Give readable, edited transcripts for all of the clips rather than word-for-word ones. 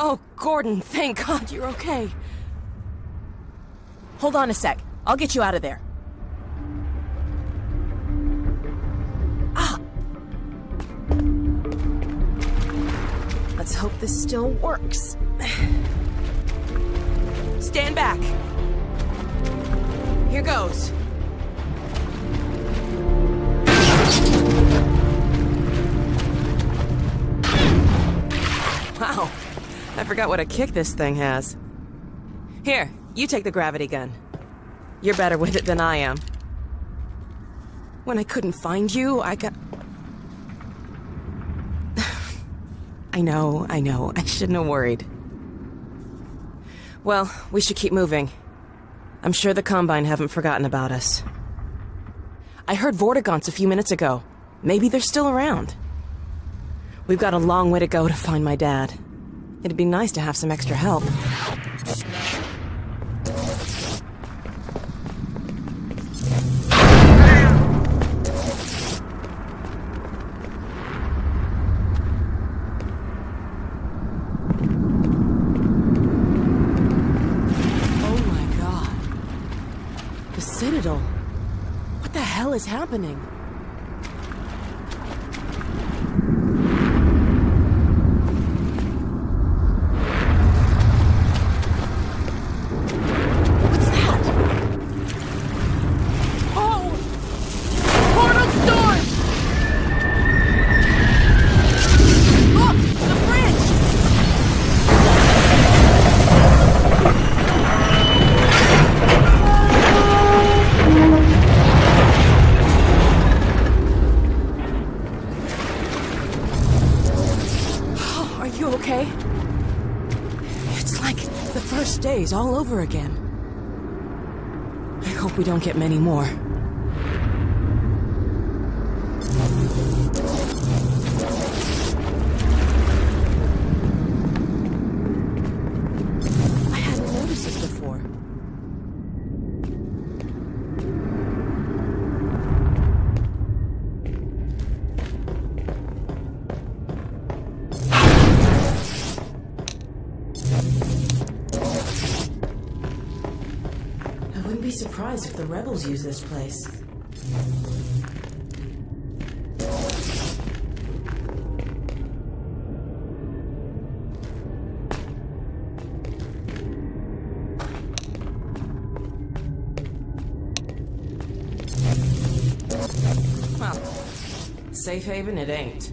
Oh, Gordon, thank God you're okay. Hold on a sec. I'll get you out of there. Ah! Let's hope this still works. Stand back. Here goes. Wow. I forgot what a kick this thing has. Here, you take the gravity gun. You're better with it than I am. When I couldn't find you, I got... I know. I shouldn't have worried. Well, we should keep moving. I'm sure the Combine haven't forgotten about us. I heard Vortigaunts a few minutes ago. Maybe they're still around. We've got a long way to go to find my dad. It'd be nice to have some extra help. Citadel? What the hell is happening? What's that? Oh! Portal storm! Look! The bridge! Okay? It's like the first days all over again. I hope we don't get many more. I hadn't noticed this before. Surprised if the rebels use this place. Well, safe haven it ain't.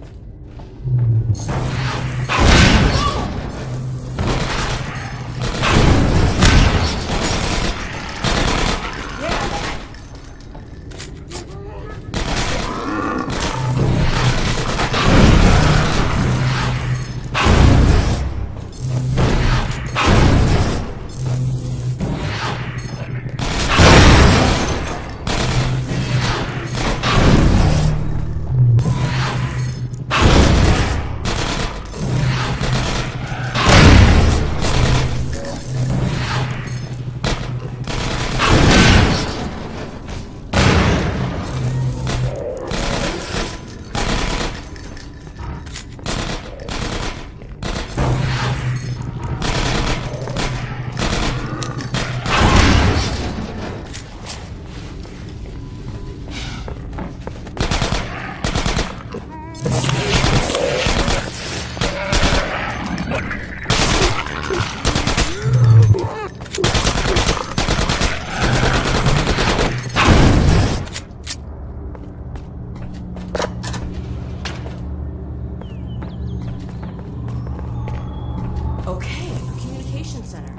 Okay, communication center.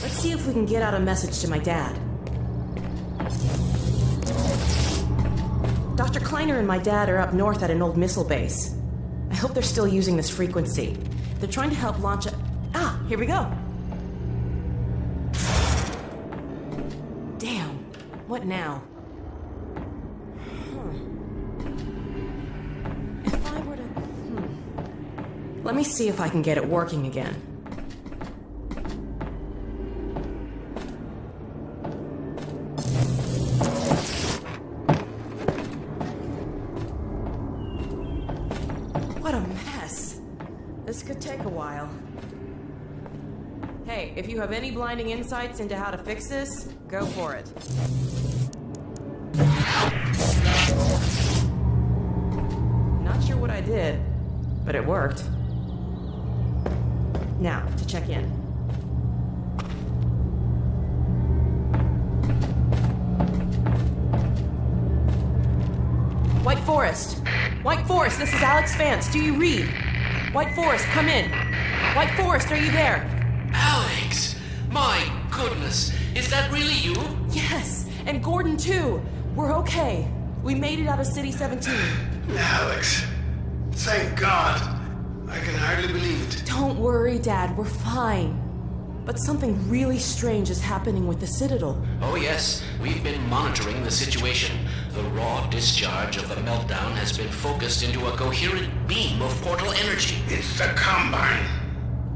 Let's see if we can get out a message to my dad. Dr. Kleiner and my dad are up north at an old missile base. I hope they're still using this frequency. They're trying to help launch a... Ah, here we go. Damn, what now? If I were to... Let me see if I can get it working again. What a mess. This could take a while. Hey, if you have any blinding insights into how to fix this, go for it. Not sure what I did, but it worked. Now, to check in. White Forest! White Forest, this is Alex Vance. Do you read? White Forest, come in. White Forest, are you there? Alex! My goodness! Is that really you? Yes! And Gordon, too! We're okay. We made it out of City 17. Alex! Thank God! I can hardly believe it. Don't worry, Dad. We're fine. But something really strange is happening with the Citadel. Oh, yes. We've been monitoring the situation. The raw discharge of the meltdown has been focused into a coherent beam of portal energy. It's the Combine.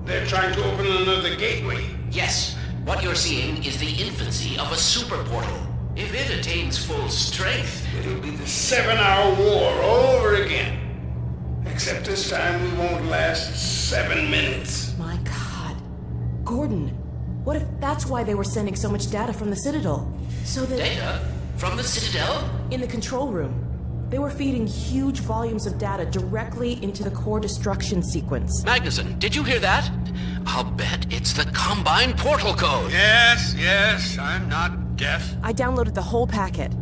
They're trying to open another gateway. Yes. What you're seeing is the infancy of a super portal. If it attains full strength, it'll be the seven-hour war over again. Except this time we won't last 7 minutes. My God. Gordon, what if that's why they were sending so much data from the Citadel? So that... Data? From the Citadel? In the control room. They were feeding huge volumes of data directly into the core destruction sequence. Magnuson, did you hear that? I'll bet it's the Combine portal code. Yes, I'm not deaf. I downloaded the whole packet.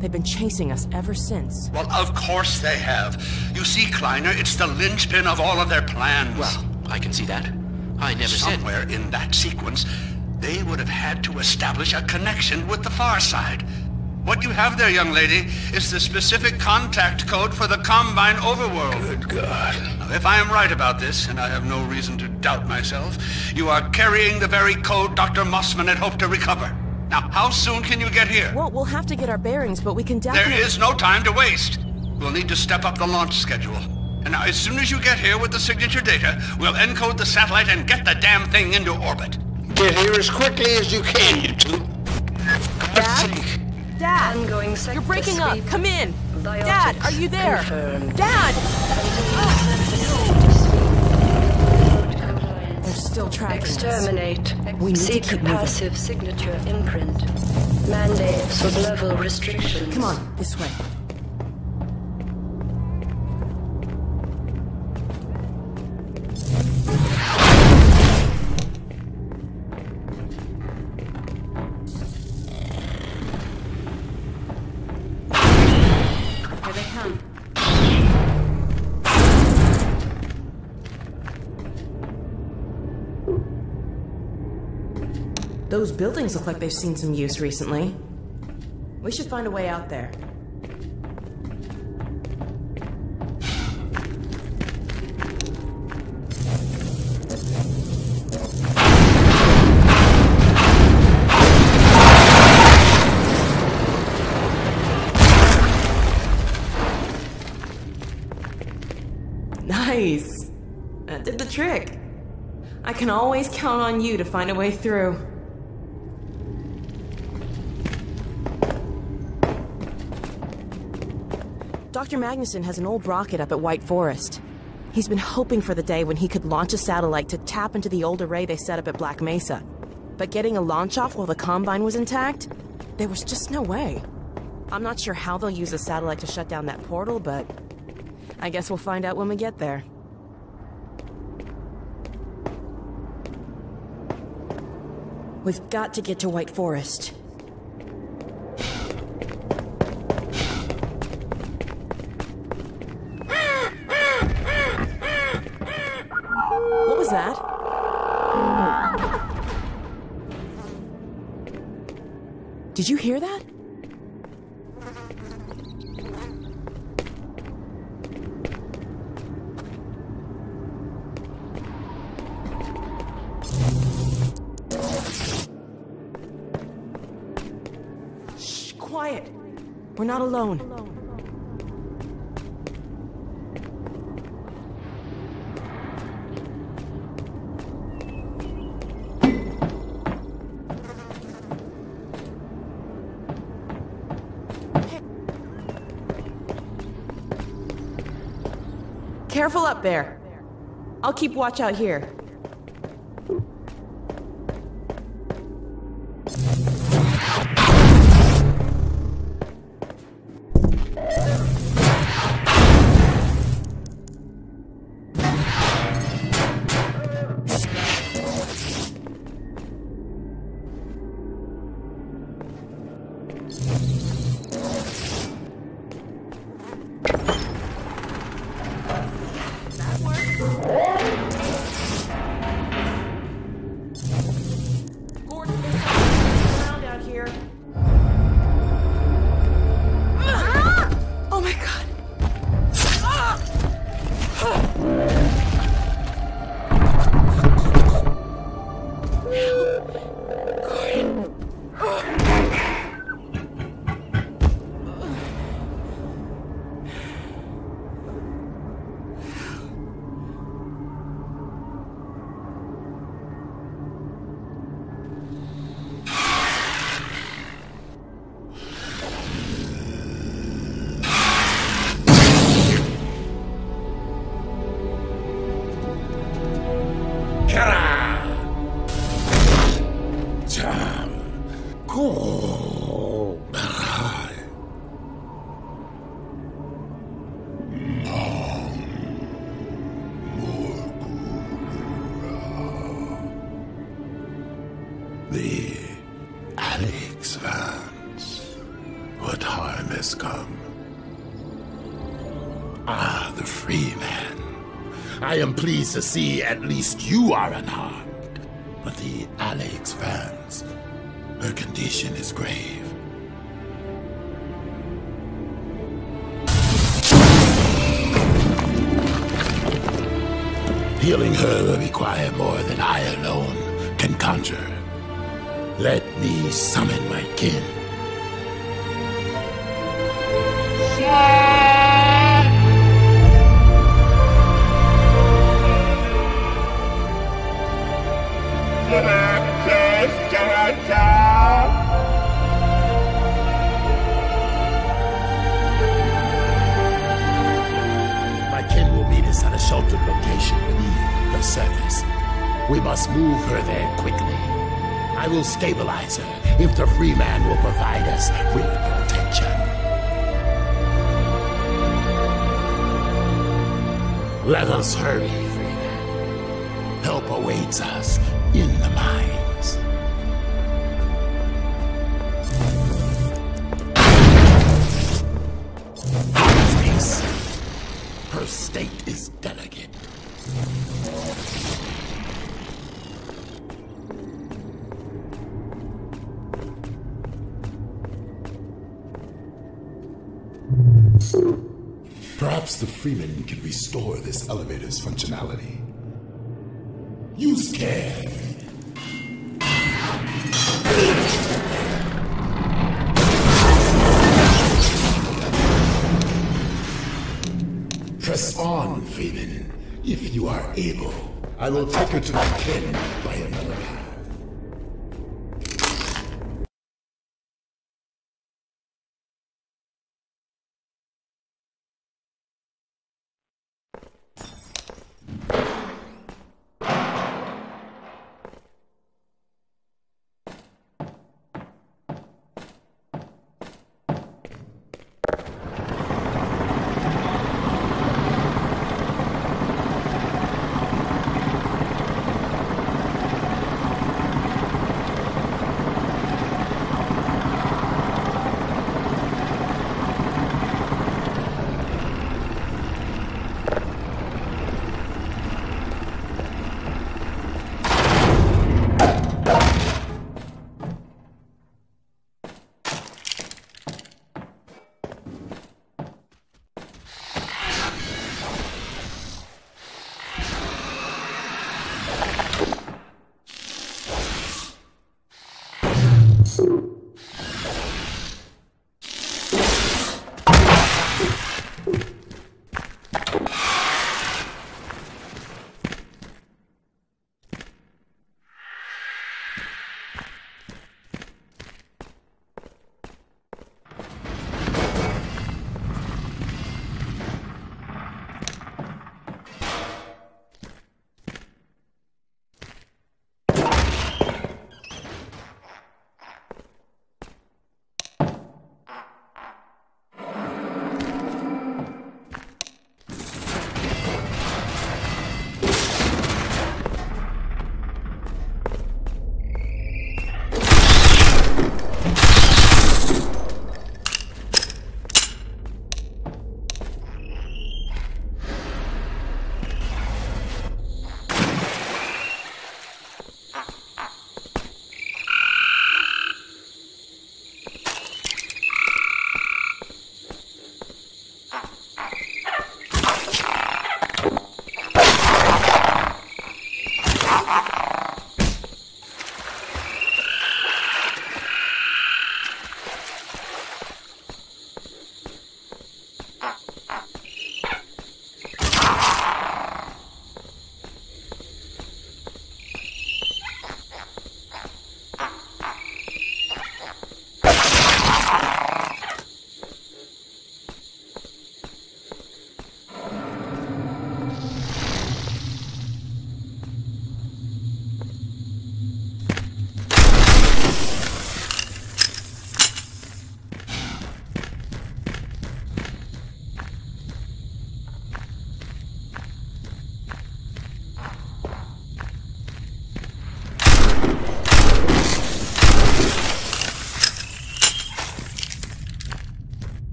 They've been chasing us ever since. Well, of course they have. You see, Kleiner, it's the linchpin of all of their plans. Well, I can see that. I never said... Somewhere in that sequence, they would have had to establish a connection with the far side. What you have there, young lady, is the specific contact code for the Combine overworld. Good God. Now, if I am right about this, and I have no reason to doubt myself, you are carrying the very code Dr. Mossman had hoped to recover. Now, how soon can you get here? Well, we'll have to get our bearings, but we can definitely... There is no time to waste. We'll need to step up the launch schedule. And now, as soon as you get here with the signature data, we'll encode the satellite and get the damn thing into orbit. Get here as quickly as you can, you two. Dad? Dad! You're breaking up! Come in! Dad, are you there? Confirmed. Dad! They're still tracking us. Exterminate. We need to keep passive signature imprint. Mandate sub-level restrictions. Come on, this way. Those buildings look like they've seen some use recently. We should find a way out there. Nice! That did the trick. I can always count on you to find a way through. Dr. Magnuson has an old rocket up at White Forest. He's been hoping for the day when he could launch a satellite to tap into the old array they set up at Black Mesa. But getting a launch off while the Combine was intact? There was just no way. I'm not sure how they'll use a satellite to shut down that portal, but... I guess we'll find out when we get there. We've got to get to White Forest. Did you hear that? Shh, quiet. We're not alone. Careful up there. I'll keep watch out here. The Alex Vance, what time has come? Ah, the free man. I am pleased to see at least you are unharmed. But the Alex Vance, her condition is grave. Healing her will require more than I alone can conjure. Let me summon my kin. My kin will meet us at a sheltered location beneath the surface. We must move her there quickly. I will stabilize her if the free man will provide us with protection. Let us hurry, free man. Help awaits us in the mine. Perhaps the Freeman can restore this elevator's functionality. Use care. Press on, Freeman. If you are able, I will take her to my kin by another path.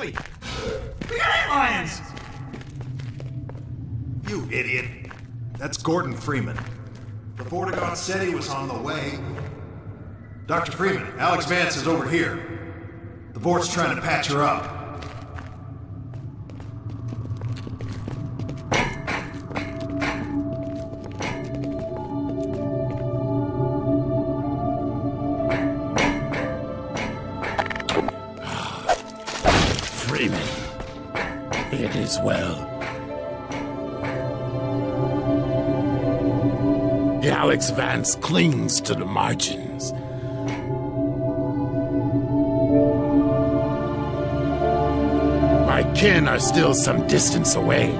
quickly! We got ant lions! You idiot. That's Gordon Freeman. The Vortigaunts said he was on the way. Dr. Freeman, Alex Vance is over here. The Vort's trying to patch her up. Alex Vance clings to the margins. My kin are still some distance away.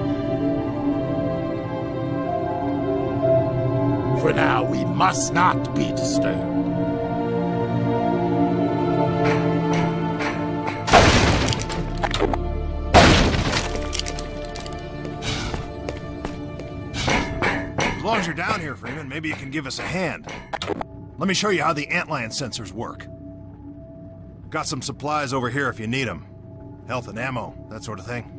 For now, we must not be disturbed. As you're down here, Freeman, maybe you can give us a hand. Let me show you how the antlion sensors work. Got some supplies over here if you need them. Health and ammo, that sort of thing.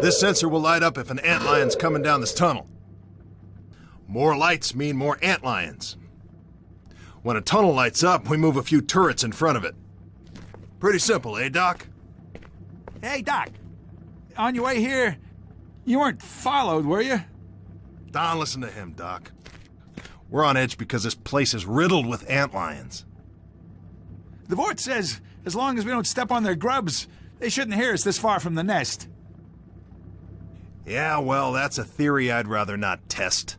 This sensor will light up if an antlion's coming down this tunnel. More lights mean more antlions. When a tunnel lights up, we move a few turrets in front of it. Pretty simple, eh, Doc? Hey, Doc. On your way here, you weren't followed, were you? Don, listen to him, Doc. We're on edge because this place is riddled with antlions. The Vort says as long as we don't step on their grubs, they shouldn't hear us this far from the nest. Yeah, well, that's a theory I'd rather not test.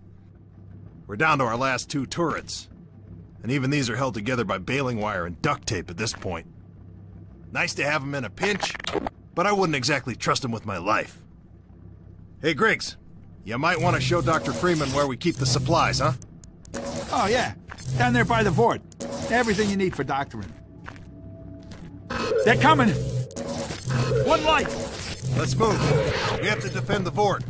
We're down to our last two turrets. And even these are held together by baling wire and duct tape at this point. Nice to have them in a pinch, but I wouldn't exactly trust them with my life. Hey, Griggs, you might want to show Dr. Freeman where we keep the supplies, huh? Oh, yeah. Down there by the Vort. Everything you need for doctoring. They're coming! One light! Let's move. We have to defend the Vort.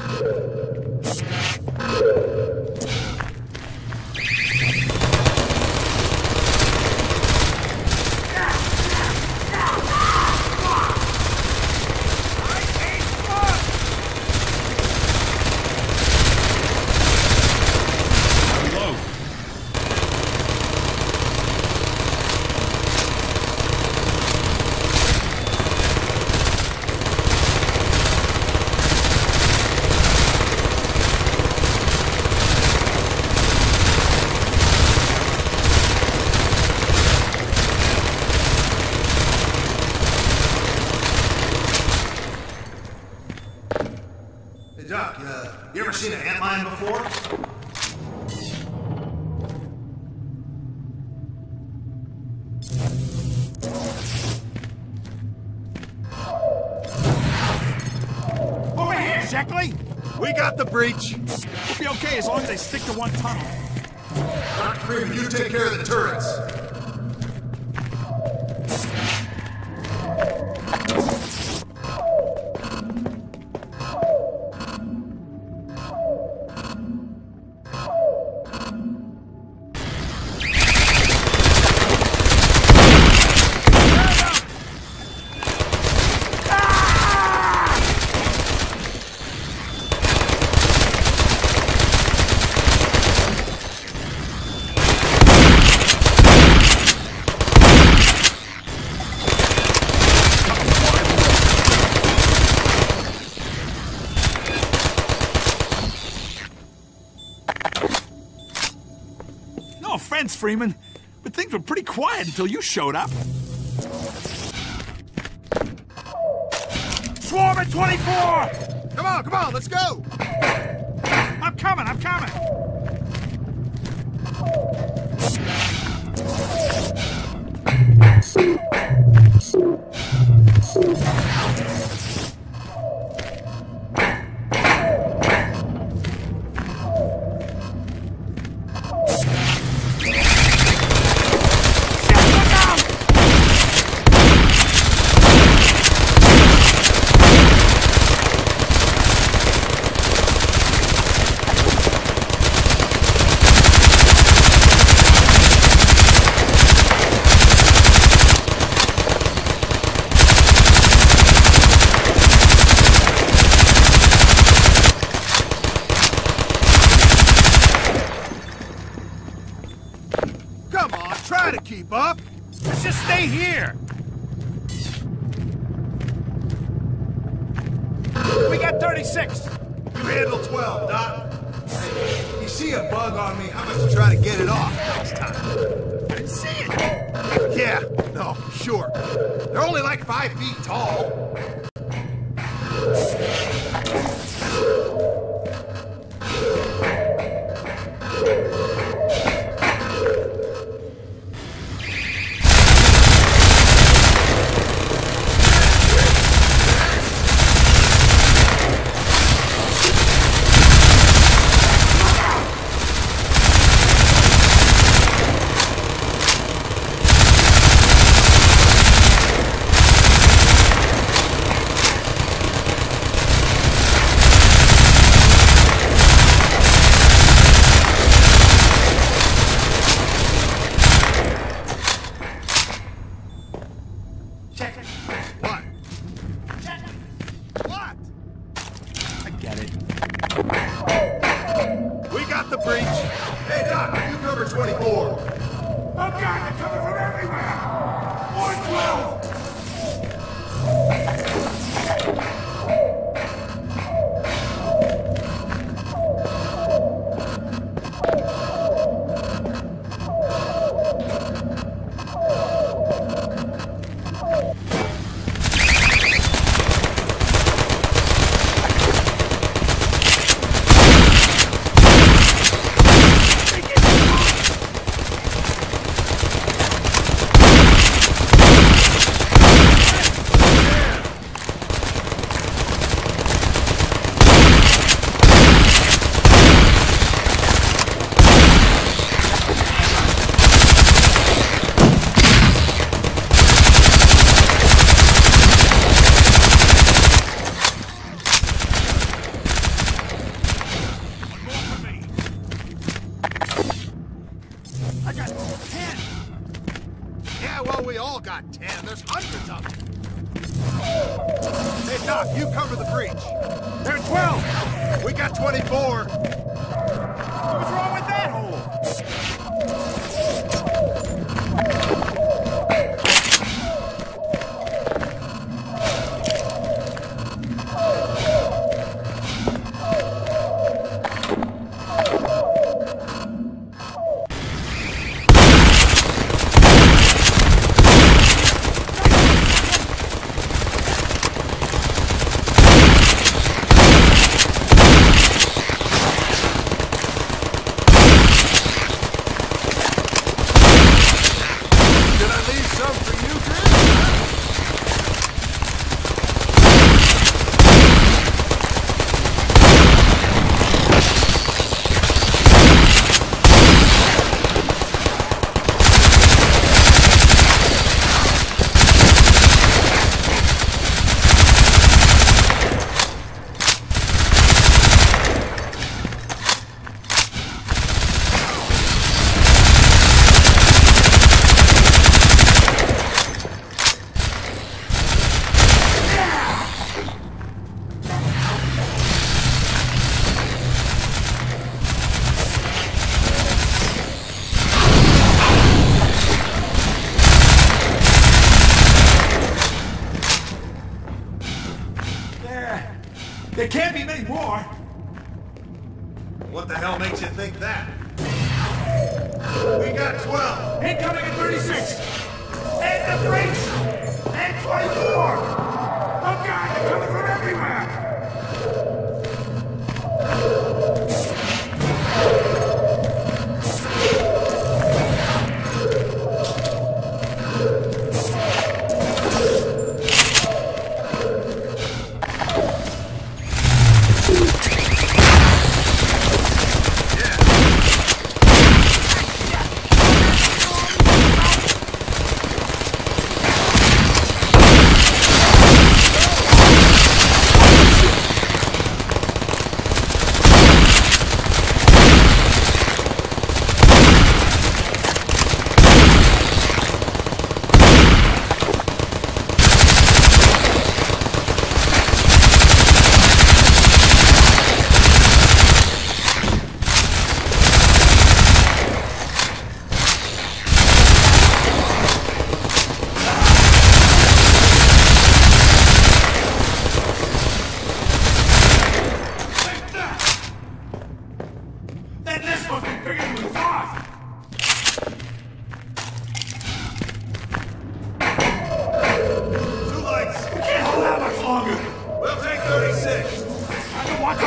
We got the breach. We'll be okay as long as they stick to one tunnel. Dr. Freeman, you take care of the turrets. Freeman, but things were pretty quiet until you showed up. Swarm at 24! Come on, let's go! I'm coming! to keep up. Let's just stay here. We got 36. You handle 12, Doc. Hey, you see a bug on me, I must try to get it off next time. I didn't see it. Yeah, no, sure. They're only like 5 feet tall.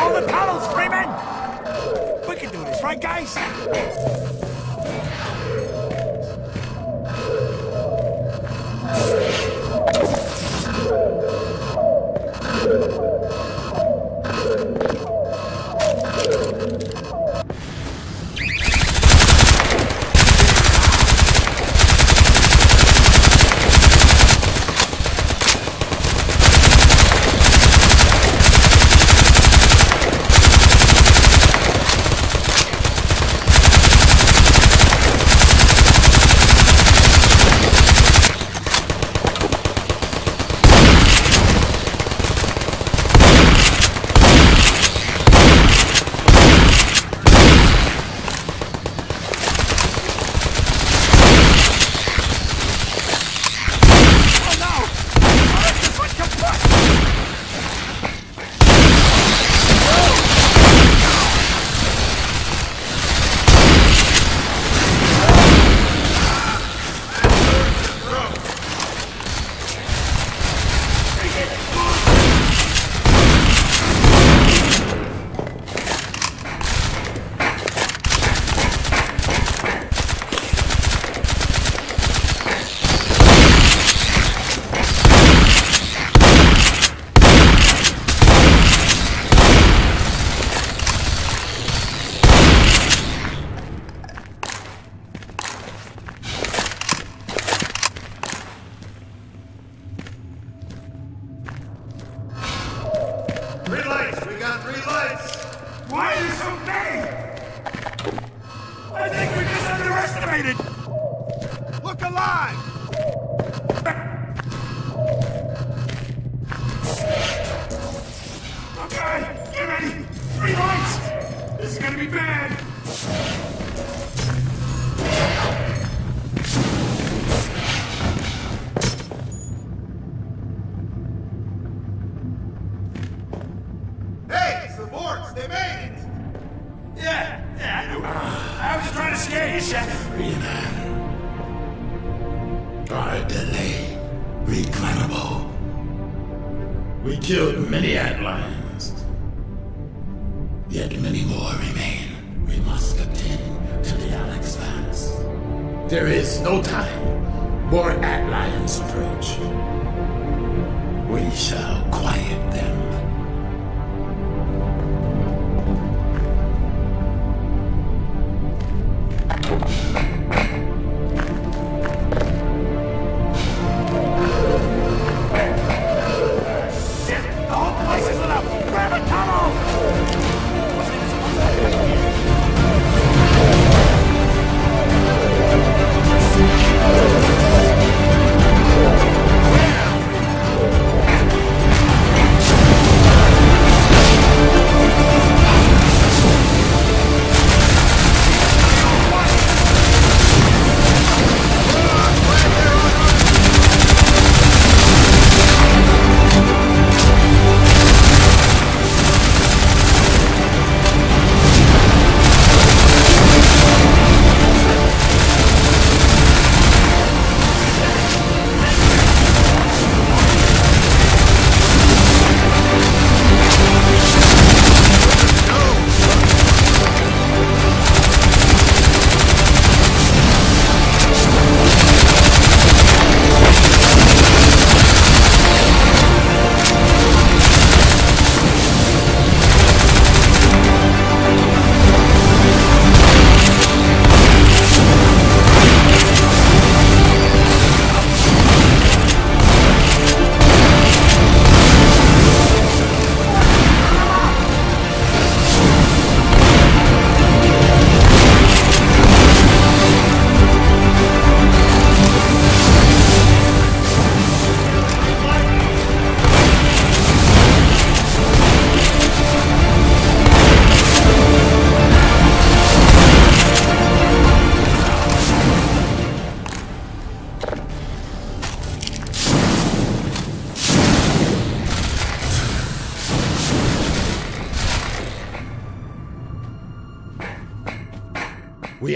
all the tunnels, Freeman! We can do this, right, guys?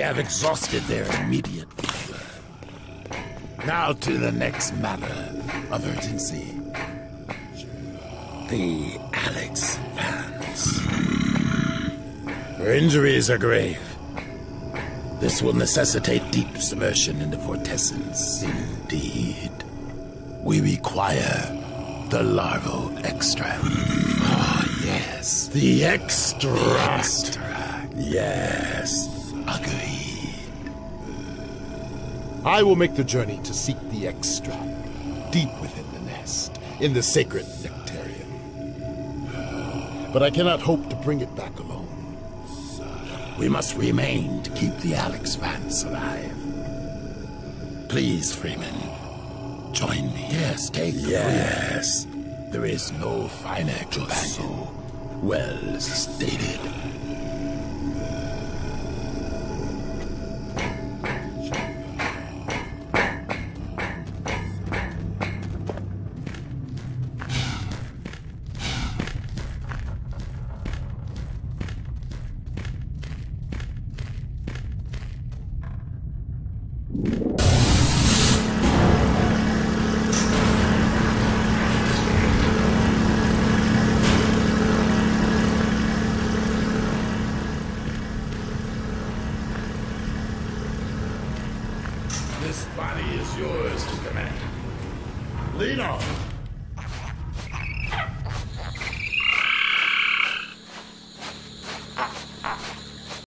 Have exhausted their immediate fear. Now to the next matter of urgency. The Alex Vance. Her injuries are grave. This will necessitate deep submersion into vortescence. Indeed. We require the larval extract. Oh, yes. The extract. The extract. Yes. Agreed. I will make the journey to seek the extract, deep within the nest, in the sacred nectarium. But I cannot hope to bring it back alone. We must remain to keep the Alex Vance alive. Please, Freeman, join me. Yes, take the Yes. Freeman. There is no finer companion. Well stated. This body is yours to command. Lead on!